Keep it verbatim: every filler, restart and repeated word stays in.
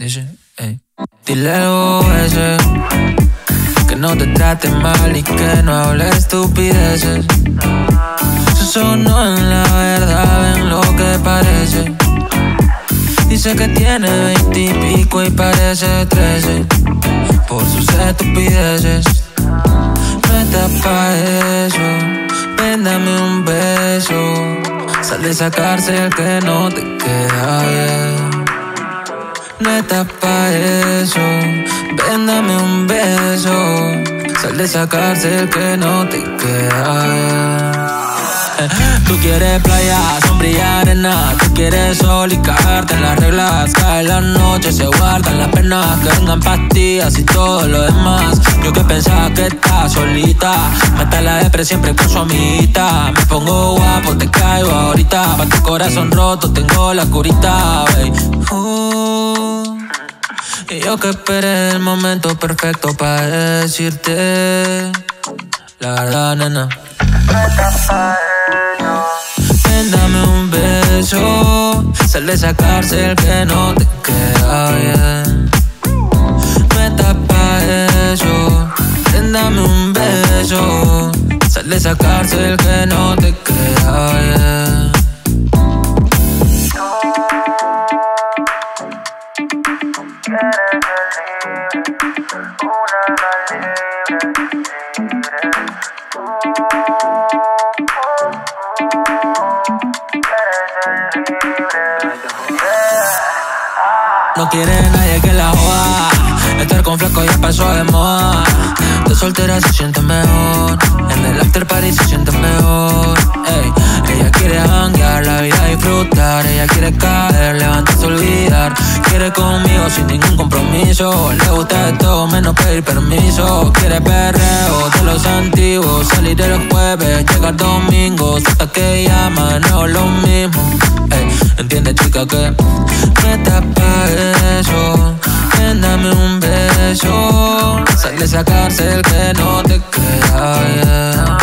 Dice, hey. Dile algo ese, que no te trate mal y que no hable estupideces. Eso no es la verdad, ven lo que parece. Dice que tiene veinte y pico y parece trece. Por sus estupideces. No está pa' eso, ven dame un beso. Sal de esa cárcel que no te queda bien. No estás pa' eso, ven dame un beso. Sal de esa cárcel que no te queda bien. Tú quieres playa, sombría, arena. Tú quieres sol y cagarte en las reglas. Cae la noche, se guardan las penas. Que vengan pastillas y todo lo demás. Yo que pensaba que estás solita. Mata la depre siempre con su amiguita. Me pongo guapo, te caigo ahorita. Pa' tu corazón roto tengo la curita, wey. Y yo que esperé el momento perfecto para decirte la verdad, nena. Ven, dame un beso. Sal de esa cárcel que no te queda bien. No estás pa' eso. Ven, dame un beso. Sal de esa cárcel que no te queda bien. No quiere nadie que la joda. Estar con flaco ya pasó de moda. De soltera se siente mejor. En el after party se siente mejor. Ey. Ella quiere hanguear, la vida disfrutar. Ella quiere caer, levantarse, olvidar. Quiere conmigo sin ningún compromiso. Le gusta de todo menos pedir permiso. Quiere perreo de los antiguos. Salir de los jueves, llegar domingos. Hasta que llama, no es lo mismo. Ey. Entiende chica que no estás pa' eso. Ven dame un beso. Sal de esa cárcel que no te queda bien.